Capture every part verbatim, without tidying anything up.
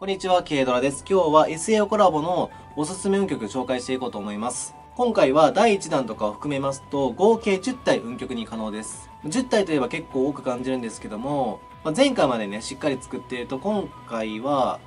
こんにちは、ケイドラです。今日は エスエーオー コラボのおすすめ運曲紹介していこうと思います。今回はだいいちだんとかを含めますと合計じゅったい運曲に可能です。じゅったいといえば結構多く感じるんですけども、まあ、前回までね、しっかり作っていると今回は、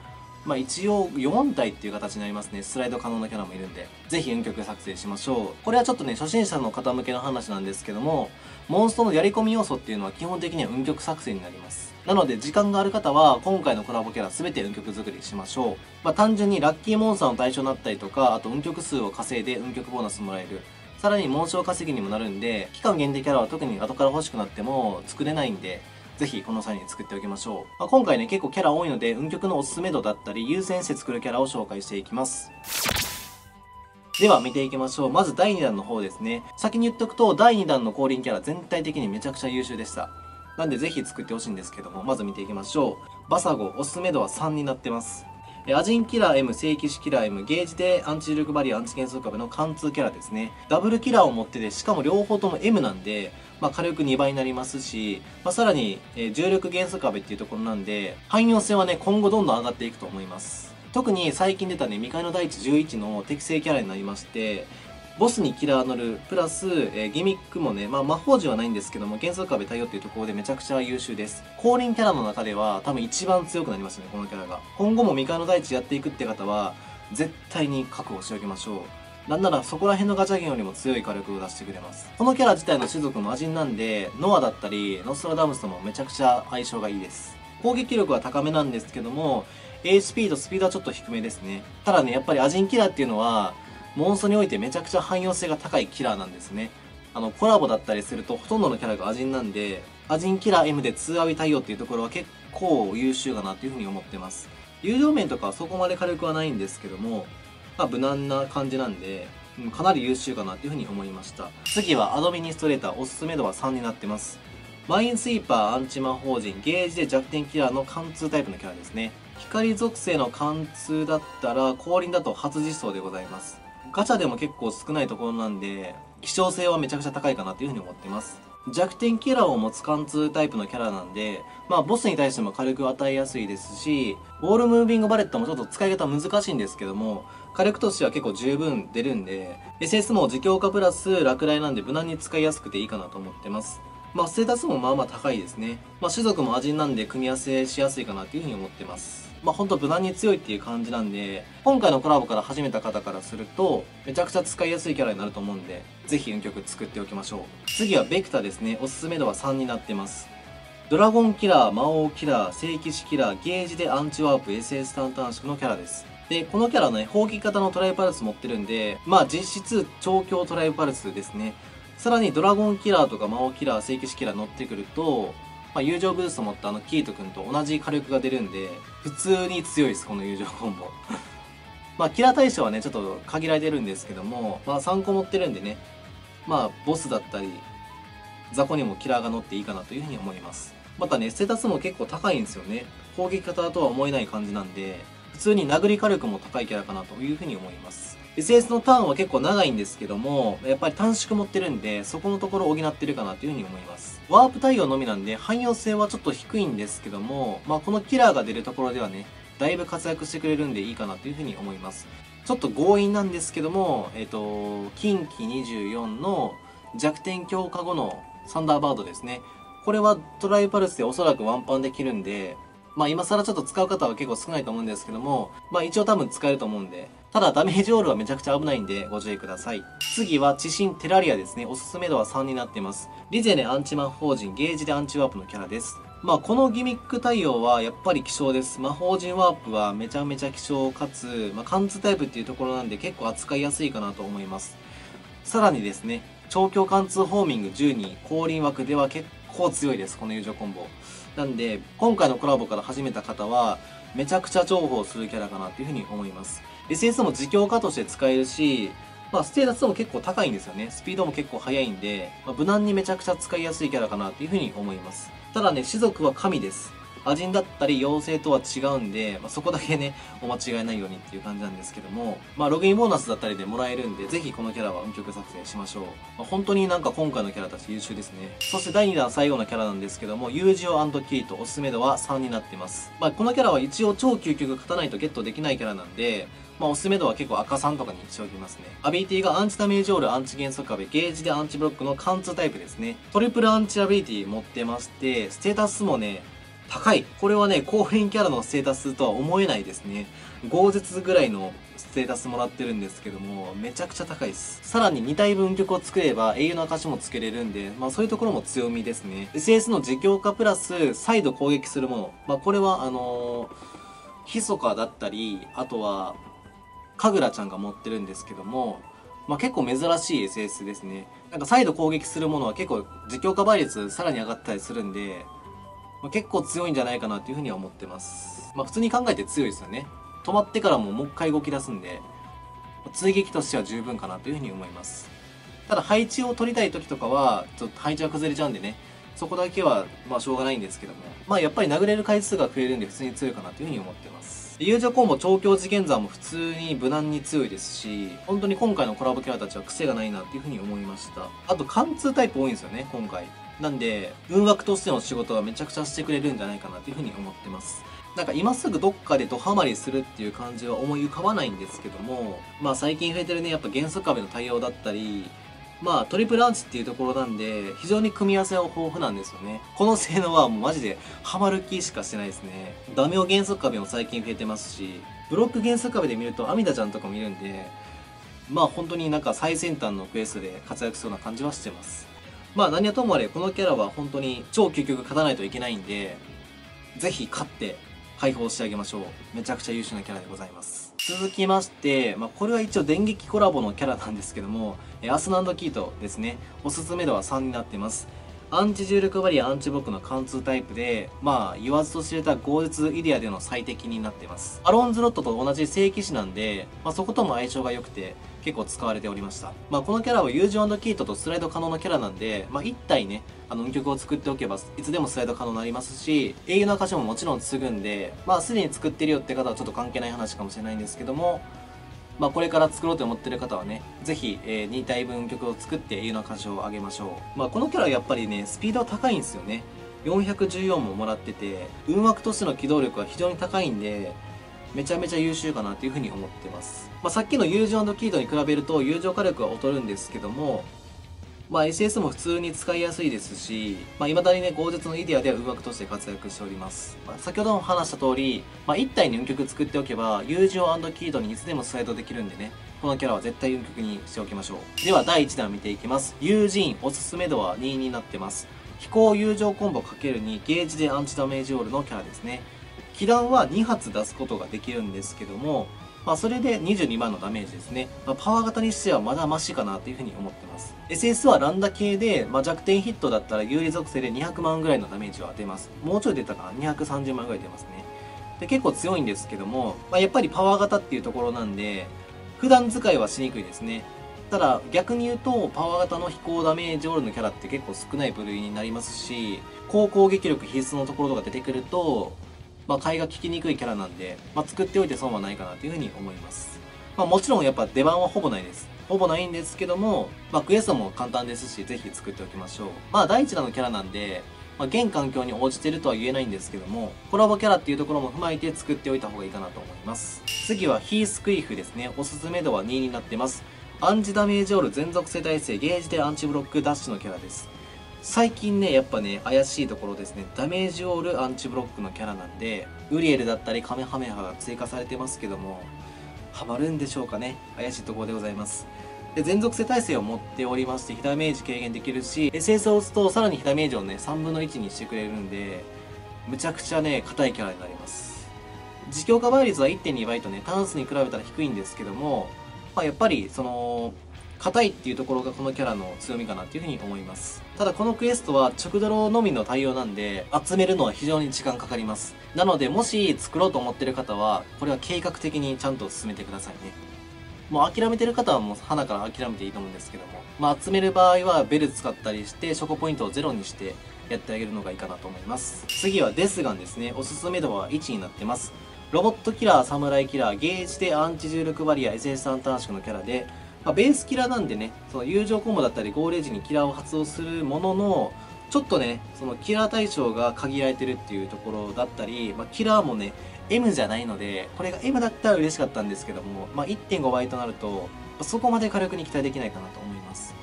まあ一応よんたいっていう形になりますね。スライド可能なキャラもいるんで。ぜひ運曲作成しましょう。これはちょっとね、初心者の方向けの話なんですけども、モンストのやり込み要素っていうのは基本的には運曲作成になります。なので時間がある方は今回のコラボキャラ全て運曲作りしましょう。まあ単純にラッキーモンスターの対象になったりとか、あと運曲数を稼いで運曲ボーナスもらえる。さらに紋章稼ぎにもなるんで、期間限定キャラは特に後から欲しくなっても作れないんで、ぜひこの際に作っておきましょう。まあ、今回ね結構キャラ多いので運曲のおすすめ度だったり優先して作るキャラを紹介していきます。では見ていきましょう。まずだいにだんの方ですね。先に言っとくとだいにだんの降臨キャラ全体的にめちゃくちゃ優秀でした。なんでぜひ作ってほしいんですけども、まず見ていきましょう。バサゴおすすめ度はさんになってます。アジンキラー M、聖騎士キラー M、ゲージでアンチ威力バリア、アンチ減速壁の貫通キャラですね。ダブルキラーを持ってて、しかも両方とも エム なんで、まあ火力にばいになりますし、まあさらに、えー、重力減速壁っていうところなんで、汎用性はね、今後どんどん上がっていくと思います。特に最近出たね、未開の大地じゅういちの適正キャラになりまして、ボスにキラー乗る、プラス、えー、ギミックもね、まあ魔法銃はないんですけども、減速壁対応っていうところでめちゃくちゃ優秀です。降臨キャラの中では多分一番強くなりますね、このキャラが。今後も未開の大地やっていくって方は、絶対に確保しておきましょう。なんならそこら辺のガチャゲンよりも強い火力を出してくれます。このキャラ自体の種族も魔人なんで、ノアだったり、ノストラダムスともめちゃくちゃ相性がいいです。攻撃力は高めなんですけども、エイチピー とスピードはちょっと低めですね。ただね、やっぱりアジンキラーっていうのは、モンストにおいてめちゃくちゃ汎用性が高いキラーなんですね。あの、コラボだったりするとほとんどのキャラがアジンなんで、アジンキラー M でツーアウィ対応っていうところは結構優秀かなっていうふうに思ってます。有料面とかはそこまで火力はないんですけども、まあ無難な感じなんで、うん、かなり優秀かなっていうふうに思いました。次はアドミニストレーター、おすすめ度はさんになってます。マインスイーパー、アンチ魔法陣、ゲージで弱点キラーの貫通タイプのキャラですね。光属性の貫通だったら、降臨だと初実装でございます。ガチャでも結構少ないところなんで、希少性はめちゃくちゃ高いかなというふうに思ってます。弱点キャラを持つ貫通タイプのキャラなんで、まあボスに対しても火力を与えやすいですし、ウォールムービングバレットもちょっと使い方難しいんですけども、火力としては結構十分出るんで、エスエス も自強化プラス落雷なんで無難に使いやすくていいかなと思ってます。まあステータスもまあまあ高いですね。まあ種族も味なんで組み合わせしやすいかなというふうに思ってます。まあほんと無難に強いっていう感じなんで、今回のコラボから始めた方からすると、めちゃくちゃ使いやすいキャラになると思うんで、ぜひ運曲作っておきましょう。次はベクタですね。おすすめ度はさんになってます。ドラゴンキラー、魔王キラー、聖騎士キラー、ゲージでアンチワープ、エスエス 単短縮のキャラです。で、このキャラね、砲撃型のトライパルス持ってるんで、まあ実質超強トライパルスですね。さらにドラゴンキラーとか魔王キラー、聖騎士キラー乗ってくると、まあ、友情ブースト持ったあのキート君と同じ火力が出るんで、普通に強いです、この友情コンボ。まあ、キラー対象はね、ちょっと限られてるんですけども、まあ、さんこ持ってるんでね、まあ、ボスだったり、雑魚にもキラーが乗っていいかなというふうに思います。またね、ステータスも結構高いんですよね。攻撃型とは思えない感じなんで、普通に殴り火力も高いキャラかなというふうに思います。エスエス のターンは結構長いんですけども、やっぱり短縮持ってるんで、そこのところを補ってるかなというふうに思います。ワープ対応のみなんで、汎用性はちょっと低いんですけども、まあこのキラーが出るところではね、だいぶ活躍してくれるんでいいかなというふうに思います。ちょっと強引なんですけども、えっと、近畿にじゅうよんの弱点強化後のサンダーバードですね。これはトライパルスでおそらくワンパンできるんで、まあ今更ちょっと使う方は結構少ないと思うんですけども、まあ一応多分使えると思うんで、ただダメージオールはめちゃくちゃ危ないんでご注意ください。次は地震テラリアですね。おすすめ度はさんになってます。リゼネアンチ魔法陣、ゲージでアンチワープのキャラです。まあこのギミック対応はやっぱり希少です。魔法陣ワープはめちゃめちゃ希少かつ、まあ貫通タイプっていうところなんで結構扱いやすいかなと思います。さらにですね、超強貫通ホーミングじゅうに、降臨枠では結構強いです。この友情コンボ。なんで、今回のコラボから始めた方は、めちゃくちゃ重宝するキャラかなっていうふうに思います。エスエス も自強化として使えるし、まあ、ステータスも結構高いんですよね。スピードも結構速いんで、まあ、無難にめちゃくちゃ使いやすいキャラかなっていうふうに思います。ただね、種族は神です。アジンだったり妖精とは違うんで、まあ、そこだけね、お間違えないようにっていう感じなんですけども、まあ、ログインボーナスだったりでもらえるんで、ぜひこのキャラは運極作戦しましょう。まあ、本当になんか今回のキャラたち優秀ですね。そしてだいにだん最後のキャラなんですけども、ユージオ&キリト、おすすめ度はさんになってます。まあ、このキャラは一応超究極勝たないとゲットできないキャラなんで、まあ、おすすめ度は結構赤さんとかにしておきますね。アビリティがアンチダメージオール、アンチ減速壁、ゲージでアンチブロックの貫通タイプですね。トリプルアンチアビリティ持ってまして、ステータスもね、高い。これはね、後編キャラのステータスとは思えないですね。豪絶ぐらいのステータスもらってるんですけども、めちゃくちゃ高いです。さらにに体分極を作れば英雄の証もつけれるんで、まあそういうところも強みですね。エスエス の自強化プラス、再度攻撃するもの。まあこれはあのー、ヒソカだったり、あとは、カグラちゃんが持ってるんですけども、まあ、結構珍しい エスエス ですね。なんか再度攻撃するものは結構自強化倍率さらに上がったりするんで、まあ、結構強いんじゃないかなっていうふうには思ってます。まあ、普通に考えて強いですよね。止まってからももう一回動き出すんで、追撃としては十分かなというふうに思います。ただ配置を取りたい時とかは、ちょっと配置が崩れちゃうんでね、そこだけはまあしょうがないんですけども、まあやっぱり殴れる回数が増えるんで普通に強いかなというふうに思ってます。友情コンボ超強次元山も普通に無難に強いですし、本当に今回のコラボキャラたちは癖がないなっていうふうに思いました。あと貫通タイプ多いんですよね、今回。なんで、運枠としての仕事はめちゃくちゃしてくれるんじゃないかなっていうふうに思ってます。なんか今すぐどっかでドハマりするっていう感じは思い浮かばないんですけども、まあ最近増えてるね、やっぱ元素壁の対応だったり、まあトリプルアンチっていうところなんで、非常に組み合わせは豊富なんですよね。この性能はもうマジでハマる気しかしてないですね。ダメオ原則壁も最近増えてますし、ブロック原則壁で見るとアミダちゃんとかもいるんで、まあ本当になんか最先端のクエストで活躍しそうな感じはしてます。まあ何はともあれ、このキャラは本当に超究極勝たないといけないんで、ぜひ勝って解放してあげましょう。めちゃくちゃ優秀なキャラでございます。続きまして、まあ、これは一応電撃コラボのキャラなんですけども、えー、アスナ&キリトですね。おすすめ度はさんになってます。アンチ重力バリア、アンチブロックの貫通タイプで、まあ、言わずと知れた豪絶エリアでの最適になってます。アロンズロットと同じ聖騎士なんで、まあ、そことも相性が良くて、結構使われておりました。まあ、このキャラは友情&キリトとスライド可能なキャラなんで、まあ、いち体ね、あの、運極を作っておけば、いつでもスライド可能になりますし、英雄の証ももちろん継ぐんで、まあ、すでに作ってるよって方はちょっと関係ない話かもしれないんですけども、まあこれから作ろうと思ってる方はね、ぜひ、えー、に体分極を作って英雄の証を上げましょう。まあこのキャラはやっぱりね、スピードは高いんですよね。よんひゃくじゅうよんももらってて、運枠としての機動力は非常に高いんで、めちゃめちゃ優秀かなっていうふうに思ってます。まあさっきの友情&キリトに比べると友情火力は劣るんですけども、まあ エスエス も普通に使いやすいですし、まあ未だにね、豪絶のイデアでは運枠として活躍しております。まあ、先ほども話した通り、まあいち体に運極作っておけば、友情&キリトにいつでもスライドできるんでね、このキャラは絶対運極にしておきましょう。ではだいいちだん見ていきます。友人、おすすめ度はにになってます。飛行友情コンボ かけるに、ゲージでアンチダメージオールのキャラですね。気弾はに発出すことができるんですけども、まあそれでにじゅうにまんのダメージですね。まあ、パワー型にしてはまだマシかなというふうに思ってます。エスエス はランダ系で、まあ、弱点ヒットだったら有利属性でにひゃくまんぐらいのダメージは出ます。もうちょい出たかな ?にひゃくさんじゅうまんぐらい出ますね。で、結構強いんですけども、まあ、やっぱりパワー型っていうところなんで、普段使いはしにくいですね。ただ逆に言うと、パワー型の飛行ダメージオールのキャラって結構少ない部類になりますし、高攻撃力必須のところが出てくると、まあ、替えが効きにくいキャラなんで、まあ、作っておいて損はないかなというふうに思います。まあ、もちろんやっぱ出番はほぼないです。ほぼないんですけども、まあ、クエストも簡単ですし、ぜひ作っておきましょう。まあ、第一弾のキャラなんで、まあ、現環境に応じてるとは言えないんですけども、コラボキャラっていうところも踏まえて作っておいた方がいいかなと思います。次はヒースクイフですね。おすすめ度はにになってます。アンチダメージオール全属性耐性、ゲージでアンチブロックダッシュのキャラです。最近ね、やっぱね、怪しいところですね。ダメージオールアンチブロックのキャラなんで、ウリエルだったりカメハメハが追加されてますけども、ハマるんでしょうかね。怪しいところでございます。で、全属性耐性を持っておりまして、被ダメージ軽減できるし、エスエス を打つとさらに被ダメージをね、さんぶんのいちにしてくれるんで、むちゃくちゃね、硬いキャラになります。自強化倍率は いってんに 倍とね、タンスに比べたら低いんですけども、まあやっぱり、その、硬いっていうところがこのキャラの強みかなっていうふうに思います。ただこのクエストは直ドロのみの対応なんで、集めるのは非常に時間かかります。なのでもし作ろうと思ってる方は、これは計画的にちゃんと進めてくださいね。もう諦めてる方はもう花から諦めていいと思うんですけども、まあ集める場合はベル使ったりして、ショコポイントをゼロにして、やってあげるのがいいかなと思います。次はデスガンですね。おすすめ度はいちになってます。ロボットキラー、サムライキラー、ゲージでアンチじゅうろくバリア、エスエススリー 短縮のキャラで、まあ、ベースキラーなんでね、その友情コンボだったり号令時にキラーを発動するものの、ちょっとね、そのキラー対象が限られてるっていうところだったり、まあ、キラーもね、エム じゃないので、これが エム だったら嬉しかったんですけども、まあ、いってんご 倍となると、そこまで火力に期待できないかなと思います。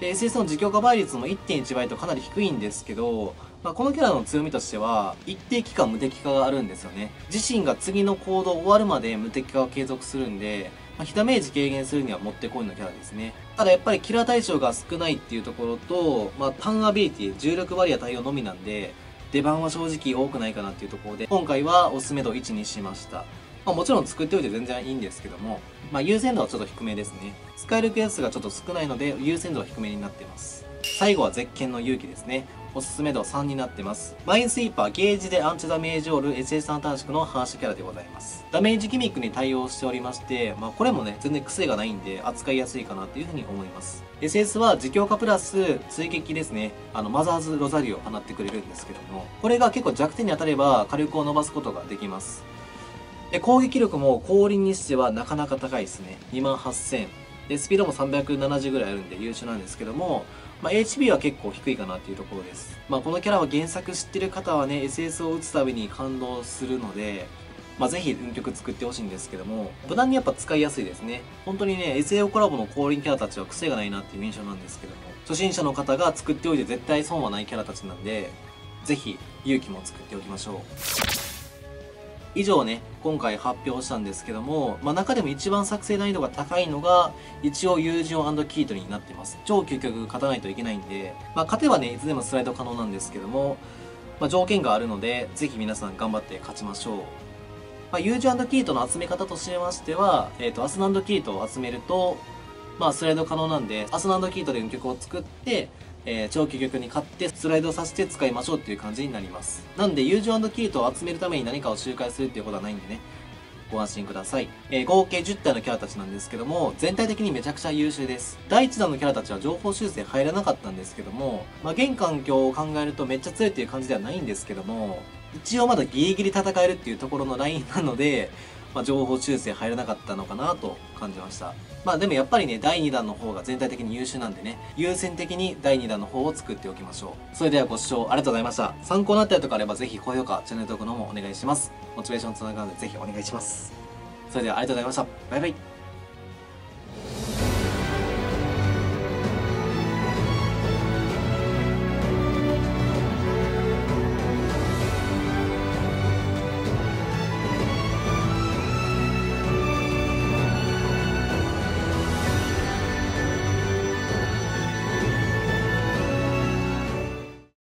で、エスエス の自強化倍率も いってんいち 倍とかなり低いんですけど、まあ、このキャラの強みとしては、一定期間無敵化があるんですよね。自身が次の行動終わるまで無敵化を継続するんで、まあ、火ダメージ軽減するにはもってこいのキャラですね。ただやっぱりキラー対象が少ないっていうところと、まあ、ターンアビリティ、じゅうろくバリア対応のみなんで、出番は正直多くないかなっていうところで、今回はおすすめ度いちにしました。まあ、もちろん作っておいて全然いいんですけども、まあ、優先度はちょっと低めですね。使えるケースがちょっと少ないので、優先度は低めになってます。最後は絶剣の勇気ですね。おすすめ度さんになってます。マインスイーパー、ゲージでアンチダメージオール、 エスエススリー 短縮の反射キャラでございます。ダメージギミックに対応しておりまして、まあ、これもね全然癖がないんで扱いやすいかなっていうふうに思います。 エスエス は自強化プラス追撃ですね。あのマザーズロザリオを放ってくれるんですけども、これが結構弱点に当たれば火力を伸ばすことができます。で、攻撃力も降臨にしてはなかなか高いですね。にまんはっせんで、スピードもさんびゃくななじゅうぐらいあるんで優秀なんですけども、まあ、エイチピー は結構低いかなっていうところです。まあ、このキャラは原作知ってる方はね、エスエス を打つたびに感動するので、まあ、ぜひ運曲作ってほしいんですけども、無難にやっぱ使いやすいですね。本当にね、エスエーオー コラボの降臨キャラたちは癖がないなっていう印象なんですけども、初心者の方が作っておいて絶対損はないキャラたちなんで、ぜひ勇気も作っておきましょう。以上ね、今回発表したんですけども、まあ、中でも一番作成難易度が高いのが、一応友情&キートになってます。超究極勝たないといけないんで、まあ、勝てばね、いつでもスライド可能なんですけども、まあ、条件があるので、ぜひ皆さん頑張って勝ちましょう。まあ、友情&キートの集め方としましては、えっと、アスナ&キートを集めると、まあ、スライド可能なんで、アスナ&キートで運曲を作って、えー、超究極に買ってスライドさせて使いましょうっていう感じになります。なんで友情&キルトを集めるために何かを周回するっていうことはないんでね、ご安心ください。えー、合計じゅう体のキャラたちなんですけども、全体的にめちゃくちゃ優秀です。だいいち弾のキャラたちは情報修正入らなかったんですけども、まあ、現環境を考えるとめっちゃ強いっていう感じではないんですけども、一応まだギリギリ戦えるっていうところのラインなので、まあ、情報修正入らなかったのかなと感じました。まあでもやっぱりね、だいに弾の方が全体的に優秀なんでね、優先的にだいに弾の方を作っておきましょう。それではご視聴ありがとうございました。参考になったりとかあればぜひ高評価、チャンネル登録の方もお願いします。モチベーションつながるのでぜひお願いします。それではありがとうございました。バイバイ。